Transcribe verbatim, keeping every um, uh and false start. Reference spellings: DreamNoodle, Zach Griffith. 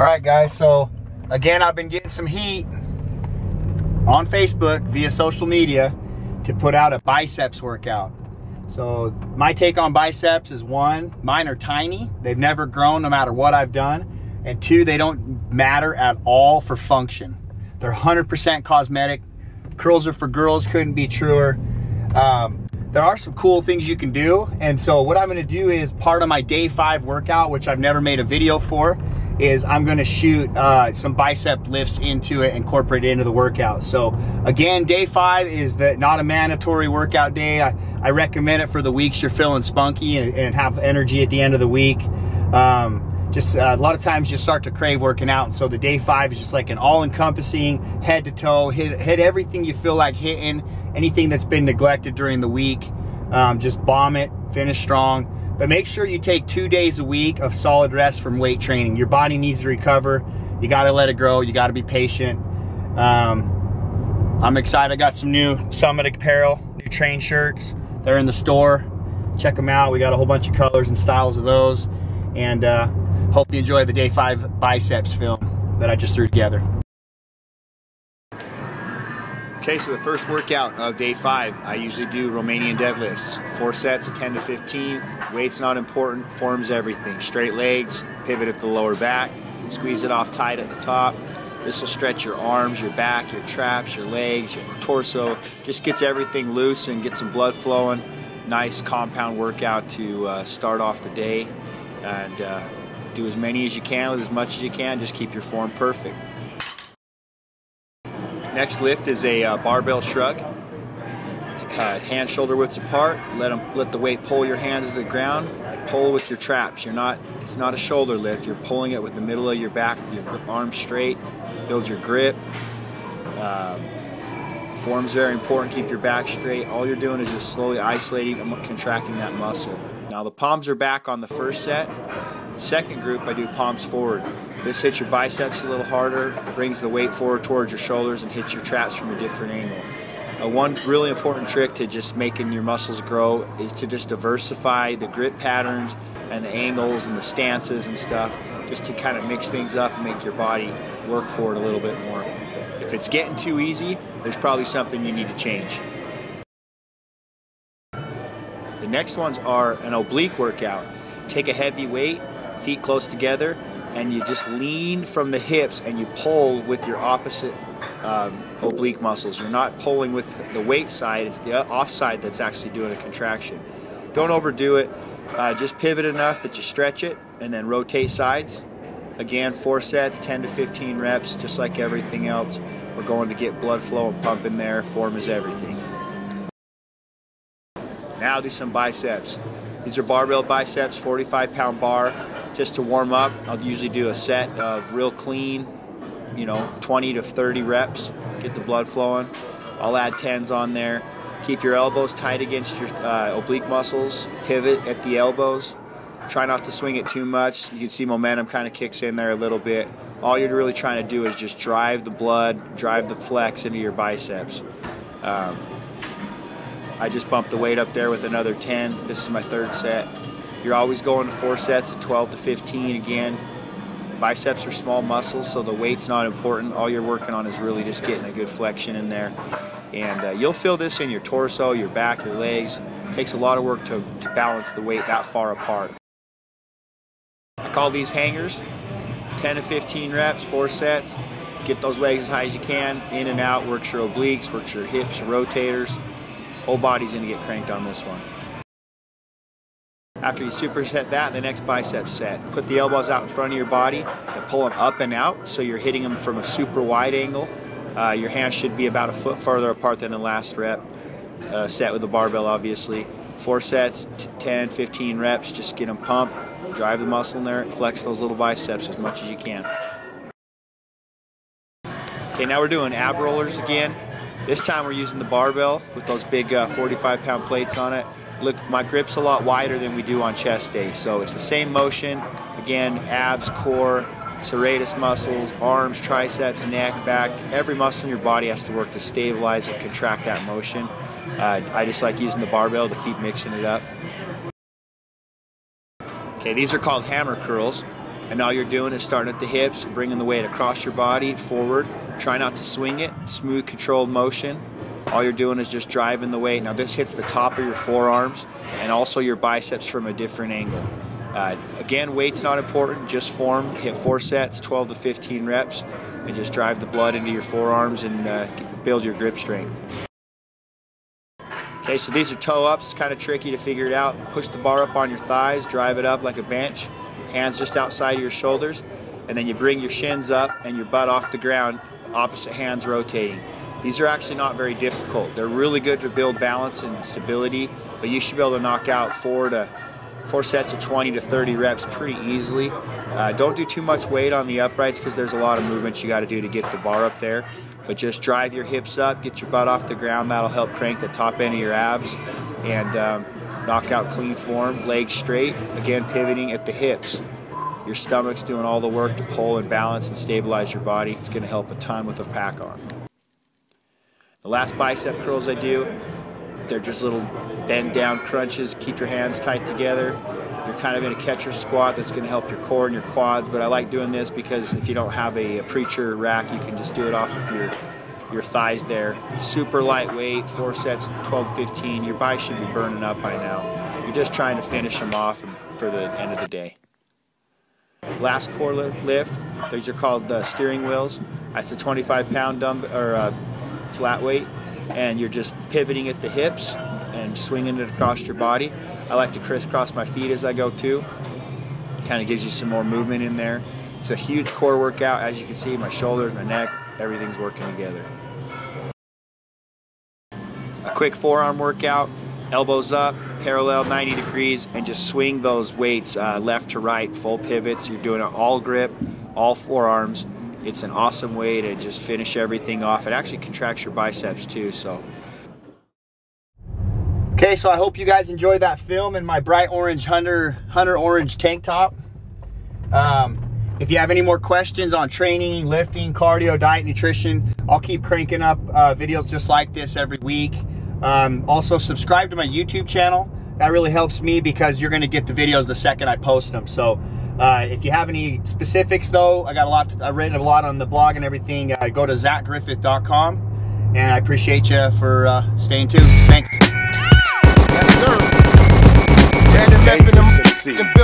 All right, guys, so again, I've been getting some heat on Facebook via social media to put out a biceps workout. So my take on biceps is, one, mine are tiny. They've never grown no matter what I've done. And two, they don't matter at all for function. They're one hundred percent cosmetic. Curls are for girls, couldn't be truer. Um, there are some cool things you can do. And so what I'm gonna do is, part of my day five workout, which I've never made a video for, is I'm gonna shoot uh, some bicep lifts into it, incorporate it into the workout. So again, day five is the, not a mandatory workout day. I, I recommend it for the weeks you're feeling spunky and, and have energy at the end of the week. Um, just uh, a lot of times you start to crave working out. And so the day five is just like an all encompassing, head to toe, hit, hit everything you feel like hitting, anything that's been neglected during the week. Um, just bomb it, finish strong. But make sure you take two days a week of solid rest from weight training. Your body needs to recover. You gotta let it grow. You gotta be patient. Um, I'm excited. I got some new Summit apparel, new train shirts. They're in the store. Check them out. We got a whole bunch of colors and styles of those. And uh, hope you enjoy the day five biceps film that I just threw together. Okay, so the first workout of day five, I usually do Romanian deadlifts. Four sets of ten to fifteen. Weight's not important, form's everything. Straight legs, pivot at the lower back, squeeze it off tight at the top. This will stretch your arms, your back, your traps, your legs, your torso. Just gets everything loose and gets some blood flowing. Nice compound workout to uh, start off the day. And uh, do as many as you can with as much as you can. Just keep your form perfect. Next lift is a uh, barbell shrug. Uh, hands shoulder width apart. Let them, let the weight pull your hands to the ground. Pull with your traps. You're not. It's not a shoulder lift. You're pulling it with the middle of your back. Your arms straight. Build your grip. Uh, form's very important. Keep your back straight. All you're doing is just slowly isolating and contracting that muscle. Now the palms are back on the first set. Second group, I do palms forward. This hits your biceps a little harder, brings the weight forward towards your shoulders, and hits your traps from a different angle. Uh, one really important trick to just making your muscles grow is to just diversify the grip patterns and the angles and the stances and stuff, just to kind of mix things up and make your body work for it a little bit more. If it's getting too easy, there's probably something you need to change. The next ones are an oblique workout. Take a heavy weight, feet close together, and you just lean from the hips and you pull with your opposite um, oblique muscles. You're not pulling with the weight side, it's the off side that's actually doing a contraction. Don't overdo it, uh, just pivot enough that you stretch it and then rotate sides. Again, four sets, ten to fifteen reps, just like everything else. We're going to get blood flow and pump in there. Form is everything. Now do some biceps. These are barbell biceps, forty-five pound bar. Just to warm up, I'll usually do a set of real clean, you know, twenty to thirty reps, get the blood flowing. I'll add tens on there. Keep your elbows tight against your uh, oblique muscles, pivot at the elbows. Try not to swing it too much. You can see momentum kind of kicks in there a little bit. All you're really trying to do is just drive the blood, drive the flex into your biceps. Um, I just bumped the weight up there with another ten. This is my third set. You're always going to four sets of twelve to fifteen again. Biceps are small muscles, so the weight's not important. All you're working on is really just getting a good flexion in there. And uh, you'll feel this in your torso, your back, your legs. It takes a lot of work to, to balance the weight that far apart. I call these hangers. ten to fifteen reps, four sets. Get those legs as high as you can. In and out, works your obliques, works your hips, rotators. Whole body's gonna get cranked on this one. After you superset that, the next bicep set. Put the elbows out in front of your body and pull them up and out so you're hitting them from a super wide angle. Uh, your hands should be about a foot further apart than the last rep. Uh, set with the barbell, obviously. Four sets, ten, fifteen reps, just get them pumped, drive the muscle in there, flex those little biceps as much as you can. Okay, now we're doing ab rollers again. This time we're using the barbell with those big uh, forty-five pound plates on it. Look, my grip's a lot wider than we do on chest day, so it's the same motion. Again, abs, core, serratus muscles, arms, triceps, neck, back. Every muscle in your body has to work to stabilize and contract that motion. Uh, I just like using the barbell to keep mixing it up. Okay, these are called hammer curls. and all you're doing is starting at the hips, bringing the weight across your body forward. Try not to swing it, smooth controlled motion. All you're doing is just driving the weight. Now this hits the top of your forearms and also your biceps from a different angle. Uh, again, weight's not important, just form. Hit four sets, twelve to fifteen reps, and just drive the blood into your forearms and uh, build your grip strength. Okay, so these are toe ups. It's kind of tricky to figure it out. Push the bar up on your thighs, drive it up like a bench, hands just outside of your shoulders, and then you bring your shins up and your butt off the ground, opposite hands rotating. These are actually not very difficult. They're really good to build balance and stability, but you should be able to knock out four to four sets of twenty to thirty reps pretty easily. Uh, don't do too much weight on the uprights because there's a lot of movements you got to do to get the bar up there. But just drive your hips up, get your butt off the ground. That'll help crank the top end of your abs and um, knock out clean form. Legs straight, again pivoting at the hips. Your stomach's doing all the work to pull and balance and stabilize your body. It's going to help a ton with a pack on. The last bicep curls I do, they're just little bend down crunches. Keep your hands tight together. You're kind of in a catcher squat that's going to help your core and your quads, but I like doing this because if you don't have a, a preacher rack, you can just do it off of your, your thighs there. Super lightweight, four sets, twelve, fifteen. Your biceps should be burning up by now. You're just trying to finish them off for the end of the day. Last core lift, these are called uh, steering wheels. That's a twenty-five pound dumbbell or uh, flat weight, and you're just pivoting at the hips and swinging it across your body. I like to crisscross my feet as I go too. Kind of gives you some more movement in there. It's a huge core workout. As you can see, my shoulders, my neck, everything's working together. A quick forearm workout, elbows up, parallel ninety degrees, and just swing those weights uh, left to right, full pivots. You're doing an all grip, all forearms. It's an awesome way to just finish everything off. It actually contracts your biceps too, so. Okay, so I hope you guys enjoyed that film and my bright orange hunter, hunter orange tank top. Um, if you have any more questions on training, lifting, cardio, diet, nutrition, I'll keep cranking up uh, videos just like this every week. Um, also subscribe to my YouTube channel. That really helps me because you're gonna get the videos the second I post them. So uh, if you have any specifics though, I got a lot, to, I've written a lot on the blog and everything. Uh, go to Zach Griffith dot com, and I appreciate you for uh, staying tuned. Thanks. Yes, sir.